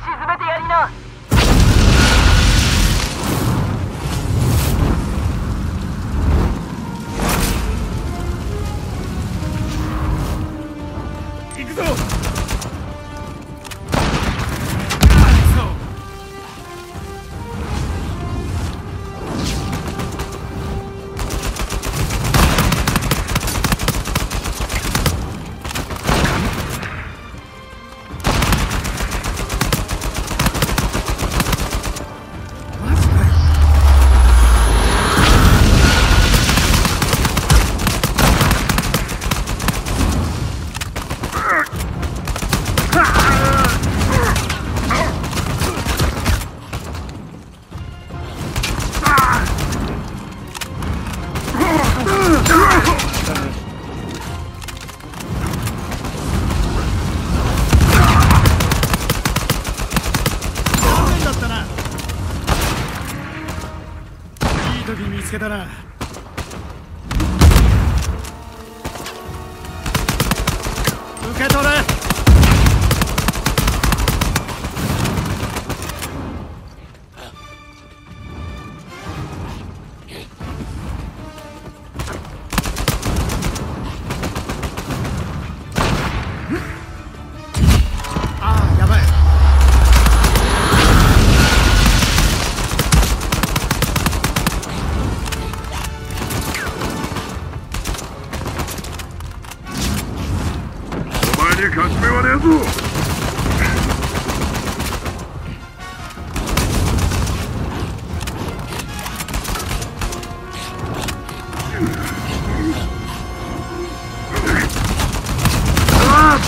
沈めてやりな。行くぞ。見つけたな。受け取れ。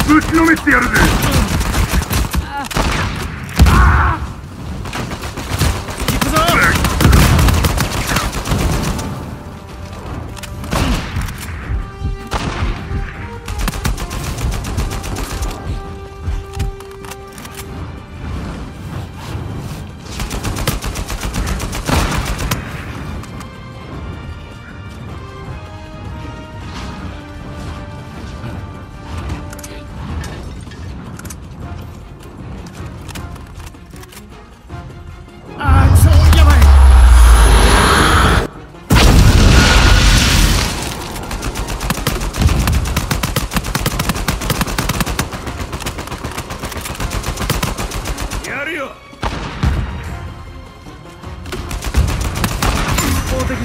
ぶちのめしてやるぜ。行くぞ。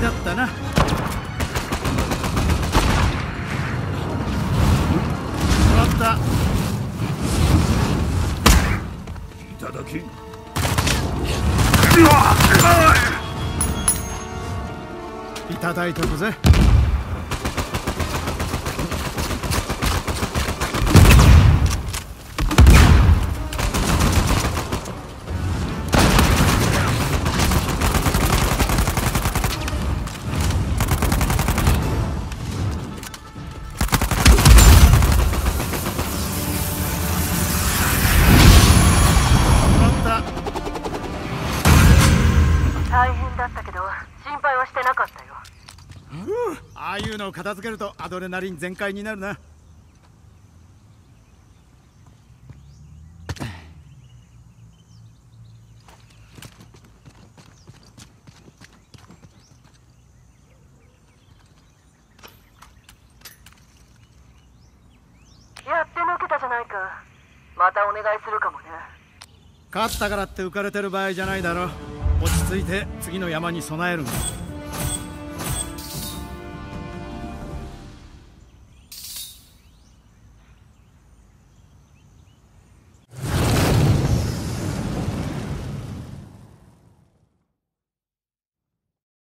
だったな。終わった。いただき。いただいとくぜ。ああいうのを片付けるとアドレナリン全開になるな。やってのけたじゃないか。またお願いするかもね。勝ったからって浮かれてる場合じゃないだろ。落ち着いて次の山に備えるんだ。